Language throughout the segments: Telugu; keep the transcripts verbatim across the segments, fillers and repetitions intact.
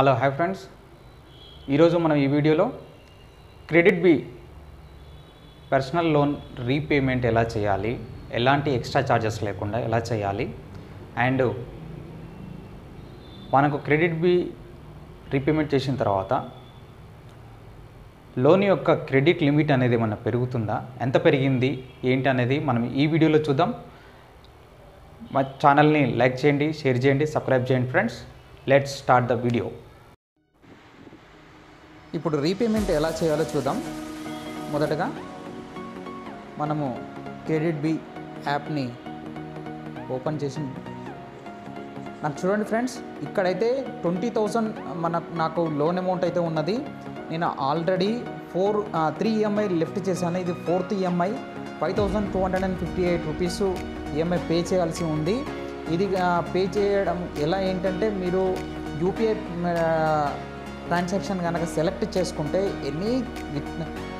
హలో హాయ్ ఫ్రెండ్స్, ఈరోజు మనం ఈ వీడియోలో credit be personal loan repayment ఎలా చేయాలి, ఎలాంటి ఎక్స్ట్రా ఛార్జెస్ లేకుండా ఎలా చేయాలి, అండ్ మనకు క్రెడిట్ బీ రీపేమెంట్ చేసిన తర్వాత లోన్ యొక్క క్రెడిట్ లిమిట్ అనేది ఏమన్నా పెరుగుతుందా, ఎంత పెరిగింది ఏంటి అనేది మనం ఈ వీడియోలో చూద్దాం. మా ఛానల్ని లైక్ చేయండి, షేర్ చేయండి, సబ్స్క్రైబ్ చేయండి friends. Let's start the video. ఇప్పుడు రీపేమెంట్ ఎలా చేయాలో చూద్దాం. మొదటగా మనము క్రెడిట్ బీ యాప్ని ఓపెన్ చేసి నాకు చూడండి ఫ్రెండ్స్, ఇక్కడైతే ట్వంటీ థౌజండ్ మన నాకు లోన్ అమౌంట్ అయితే ఉన్నది. నేను already four three EMI left చేశాను, ఇది fourth EMI. Five thousand two hundred and fifty eight rupees EMI pay చేయాల్సి ఉంది. ఇది పే చేయడం ఎలా ఏంటంటే, మీరు యూపీఐ ట్రాన్సాక్షన్ కనుక సెలెక్ట్ చేసుకుంటే ఎనీ విత్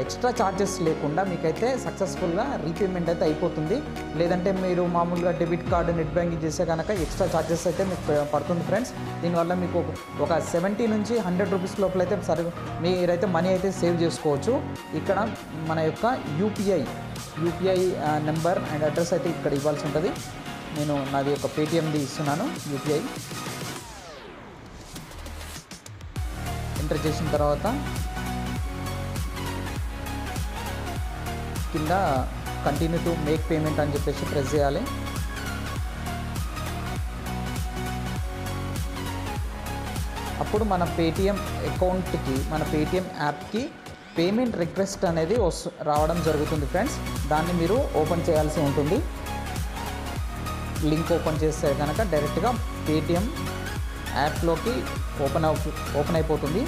ఎక్స్ట్రా ఛార్జెస్ లేకుండా మీకైతే సక్సెస్ఫుల్గా రీపేమెంట్ అయితే అయిపోతుంది. లేదంటే మీరు మామూలుగా డెబిట్ కార్డు, నెట్ బ్యాంకింగ్ చేస్తే కనుక ఎక్స్ట్రా ఛార్జెస్ అయితే మీకు పడుతుంది ఫ్రెండ్స్. దీనివల్ల మీకు ఒక సెవెంటీ నుంచి హండ్రెడ్ రూపీస్ లోపల అయితే సరి మీరైతే మనీ అయితే సేవ్ చేసుకోవచ్చు. ఇక్కడ మన యొక్క UPI UPI number and address అయితే ఇక్కడ ఇవ్వాల్సి ఉంటుంది. నేను నాది ఒక పేటిఎంది ఇస్తున్నాను. యూపీఐ ఎంటర్ చేసిన తర్వాత కింద కంటిన్యూ టు మేక్ పేమెంట్ అని చెప్పేసి ప్రెస్ చేయాలి. అప్పుడు మన పేటిఎం అకౌంట్కి, మన పేటిఎం యాప్కి పేమెంట్ రిక్వెస్ట్ అనేది వస్తు రావడం జరుగుతుంది ఫ్రెండ్స్. దాన్ని మీరు ఓపెన్ చేయాల్సి ఉంటుంది. లింక్ ఓపెన్ చేస్తే కనుక డైరెక్ట్గా పేటిఎం యాప్లోకి ఓపెన్ అవు ఓపెన్ అయిపోతుంది.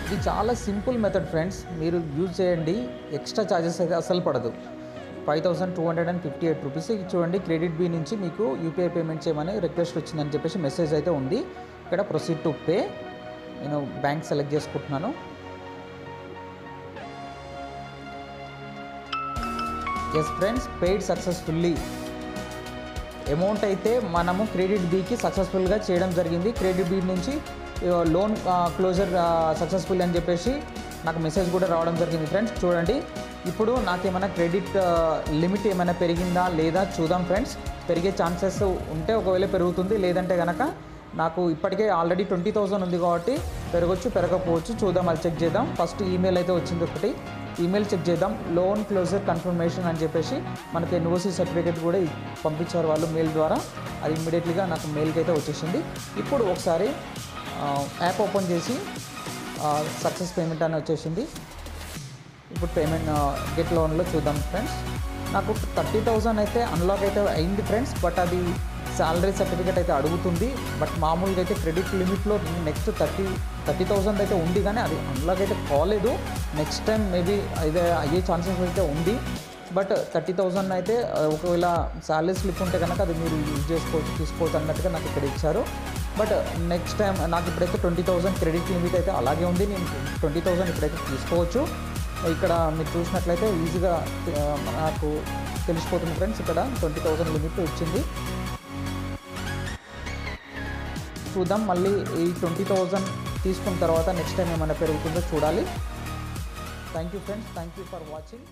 ఇది చాలా సింపుల్ మెథడ్ ఫ్రెండ్స్, మీరు యూజ్ చేయండి, ఎక్స్ట్రా ఛార్జెస్ అయితే అసలు పడదు. Five thousand two hundred and fifty eight rupees చూడండి, క్రెడిట్ బీ నుంచి మీకు యూపీఐ పేమెంట్ చేయమని రిక్వెస్ట్ వచ్చిందని చెప్పేసి మెసేజ్ అయితే ఉంది. ఇక్కడ ప్రొసీడ్ టు పే, నేను బ్యాంక్ సెలెక్ట్ చేసుకుంటున్నాను. Yes friends, paid successfully. Amount అయితే మనము క్రెడిట్ బీకి సక్సెస్ఫుల్గా చేయడం జరిగింది. క్రెడిట్ బీ నుంచి లోన్ క్లోజర్ సక్సెస్ఫుల్ అని చెప్పేసి నాకు మెసేజ్ కూడా రావడం జరిగింది ఫ్రెండ్స్. చూడండి, ఇప్పుడు నాకేమైనా క్రెడిట్ లిమిట్ ఏమైనా పెరిగిందా లేదా చూద్దాం ఫ్రెండ్స్. పెరిగే ఛాన్సెస్ ఉంటే ఒకవేళ పెరుగుతుంది, లేదంటే కనుక నాకు ఇప్పటికే ఆల్రెడీ ట్వంటీ థౌజండ్ ఉంది కాబట్టి పెరగొచ్చు పెరగకపోవచ్చు చూద్దాం, అది చెక్ చేద్దాం. ఫస్ట్ ఈమెయిల్ అయితే వచ్చింది, ఒకటి ఈమెయిల్ చెక్ చేద్దాం. లోన్ క్లోజర్ కన్ఫర్మేషన్ అని చెప్పేసి మనకి ఎన్ఓసి సర్టిఫికేట్ కూడా పంపించారు వాళ్ళు మెయిల్ ద్వారా. అది ఇమ్మీడియట్లీగా నాకు మెయిల్కి అయితే వచ్చేసింది. ఇప్పుడు ఒకసారి యాప్ ఓపెన్ చేసి సక్సెస్ పేమెంట్ అని వచ్చేసింది. ఇప్పుడు పేమెంట్ గెట్ లోన్లో చూద్దాం ఫ్రెండ్స్. నాకు థర్టీ థౌజండ్ అయితే అన్లాక్ అయితే అయింది ఫ్రెండ్స్, బట్ అది శాలరీ సర్టిఫికేట్ అయితే అడుగుతుంది. బట్ మామూలుగా అయితే క్రెడిట్ లిమిట్లో నెక్స్ట్ థర్టీ థర్టీ థౌజండ్ అయితే ఉంది, కానీ అది అందులోకైతే కాలేదు. నెక్స్ట్ టైం మేబీ అయితే అయ్యే ఛాన్సెస్ అయితే ఉంది. బట్ థర్టీ థౌజండ్ అయితే ఒకవేళ శాలరీ స్లిప్ ఉంటే కనుక అది మీరు యూజ్ చేసుకోవచ్చు, తీసుకోవచ్చు అన్నట్టుగా నాకు ఇక్కడ ఇచ్చారు. బట్ నెక్స్ట్ టైం నాకు ఇప్పుడైతే ట్వంటీ థౌజండ్ క్రెడిట్ లిమిట్ అయితే అలాగే ఉంది. నేను ట్వంటీ థౌజండ్ ఇప్పుడైతే తీసుకోవచ్చు. ఇక్కడ మీరు చూసినట్లయితే ఈజీగా నాకు తెలిసిపోతుంది ఫ్రెండ్స్. ఇక్కడ ట్వంటీ థౌజండ్ లిమిట్ వచ్చింది. చూద్దాం, మళ్ళీ ఈ ట్వంటీ థౌజండ్ తీసుకున్న తర్వాత నెక్స్ట్ టైం ఏమైనా పెరుగుతుందో చూడాలి. Thank you friends, thank you for watching.